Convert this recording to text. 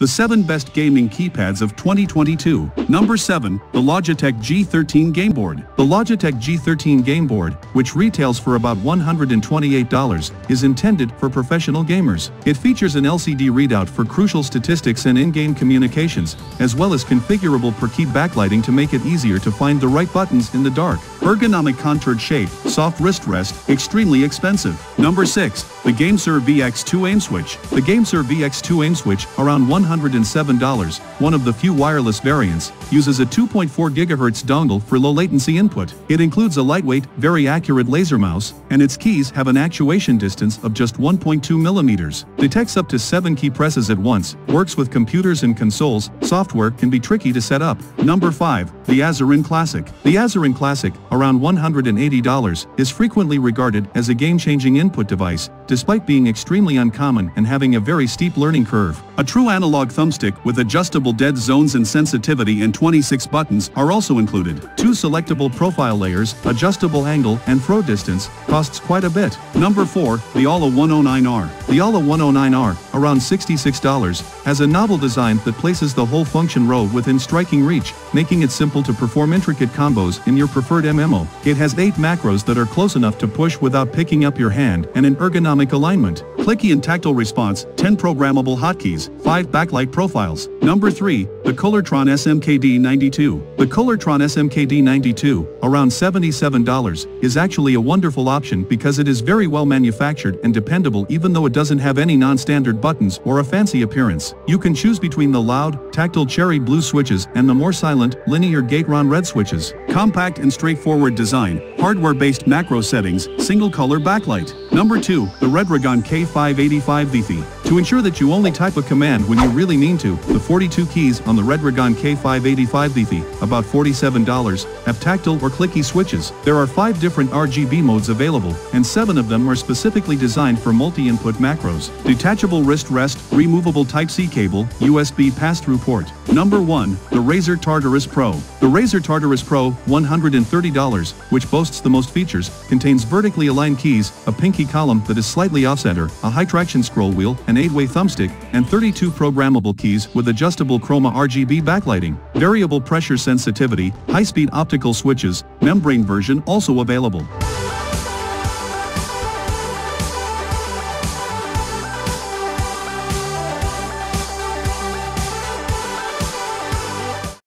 The 7 Best Gaming Keypads of 2022. Number 7. The Logitech G13 Gameboard. The Logitech G13 Gameboard, which retails for about $128, is intended for professional gamers. It features an LCD readout for crucial statistics and in-game communications, as well as configurable per key backlighting to make it easier to find the right buttons in the dark. Ergonomic contoured shape, soft wrist rest, extremely expensive. Number 6. The GameSir VX2 AimSwitch. The GameSir VX2 AimSwitch, around $107, one of the few wireless variants, uses a 2.4 GHz dongle for low-latency input. It includes a lightweight, very accurate laser mouse, and its keys have an actuation distance of just 1.2 millimeters. Detects up to 7 key presses at once, works with computers and consoles. Software can be tricky to set up. Number 5. The Azeron Classic. The Azeron Classic, around $180, is frequently regarded as a game-changing input device, despite being extremely uncommon and having a very steep learning curve. A true analog thumbstick with adjustable dead zones and sensitivity and 26 buttons are also included. 2 selectable profile layers, adjustable angle and throw distance, costs quite a bit. Number 4. The Aula 109R. The Aula 109R, around $66, has a novel design that places the whole function row within striking reach, making it simple to perform intricate combos in your preferred MMO. It has 8 macros that are close enough to push without picking up your hand and an ergonomic alignment. Clicky and tactile response, 10 programmable hotkeys, 5 backlight profiles. Number 3. The Koolertron SMKD92. The Koolertron SMKD92, around $77, is actually a wonderful option because it is very well manufactured and dependable even though it doesn't have any non-standard buttons or a fancy appearance. You can choose between the loud, tactile cherry blue switches and the more silent, linear Gateron red switches. Compact and straightforward design, hardware-based macro settings, single-color backlight. Number 2. The Redragon K585 DITI. To ensure that you only type a command when you really mean to, the 42 keys on the Redragon K585 DITI, about $47, have tactile or clicky switches. There are 5 different RGB modes available, and 7 of them are specifically designed for multi-input macros. Detachable wrist rest, removable Type-C cable, USB pass-through port. Number 1. The Razer Tartarus Pro. The Razer Tartarus Pro, $130, which boasts the most features, contains vertically aligned keys, a pinky column that is slightly off-center, a high-traction scroll wheel, an 8-way thumbstick, and 32 programmable keys with adjustable chroma RGB backlighting, variable pressure sensitivity, high-speed optical switches, membrane version also available.